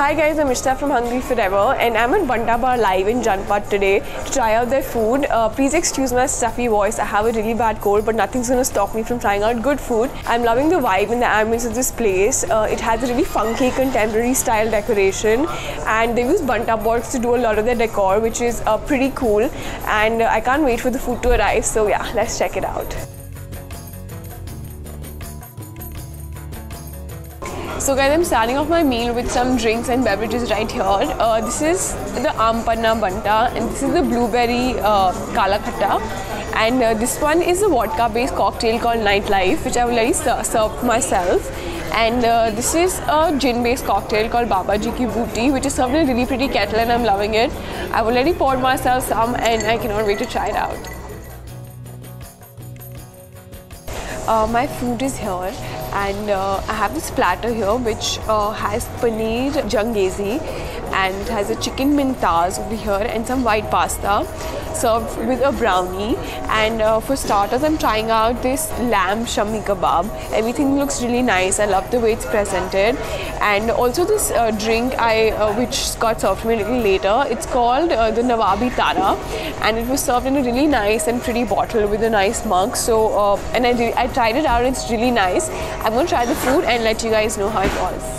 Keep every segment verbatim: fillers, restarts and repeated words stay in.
Hi guys, I'm Ishita from Hungry Forever and I'm at Bunta Bar live in Janpat today to try out their food. Uh, please excuse my stuffy voice, I have a really bad cold but nothing's going to stop me from trying out good food. I'm loving the vibe and the ambience of this place. Uh, it has a really funky contemporary style decoration and they use Bunta boards to do a lot of their decor, which is uh, pretty cool, and uh, I can't wait for the food to arrive, so yeah, let's check it out. So guys, I'm starting off my meal with some drinks and beverages right here. Uh, this is the Aampanna Banta and this is the Blueberry uh, Kala Khatta. And uh, this one is a vodka based cocktail called Nightlife, which I have already ser served myself. And uh, this is a gin based cocktail called Baba Ji Ki Booti, which is served in a really pretty kettle and I'm loving it. I've already poured myself some and I cannot wait to try it out. Uh, my food is here. And uh, I have this platter here which uh, has paneer jangezi and has a chicken mintaz over here and some white pasta served with a brownie. And uh, for starters, I'm trying out this lamb shami kebab. Everything looks really nice. I love the way it's presented. And also this uh, drink I uh, which got served to me a little later. It's called uh, the Nawabi Tara, and it was served in a really nice and pretty bottle with a nice mug. So uh, and I, I tried it out. It's really nice. I'm going to try the food and let you guys know how it was.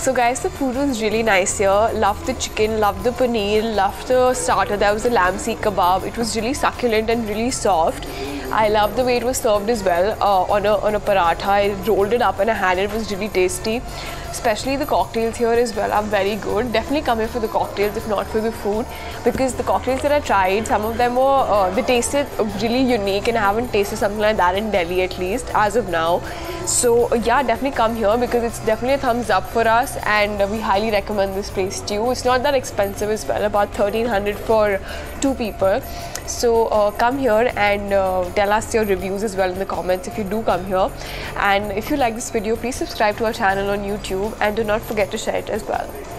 So guys, the food was really nice here. Loved the chicken, loved the paneer, loved the starter. That was the lamb seek kebab. It was really succulent and really soft. I loved the way it was served as well uh, on, a, on a paratha. I rolled it up and I had it. It was really tasty. Especially the cocktails here as well are very good. Definitely come here for the cocktails if not for the food, because the cocktails that I tried, some of them were, uh, they tasted really unique and I haven't tasted something like that in Delhi at least, as of now. So yeah, definitely come here because it's definitely a thumbs up for us and we highly recommend this place to you. It's not that expensive as well, about thirteen hundred for two people. So uh, come here and uh, tell us your reviews as well in the comments if you do come here. And if you like this video, please subscribe to our channel on YouTube. And do not forget to share it as well.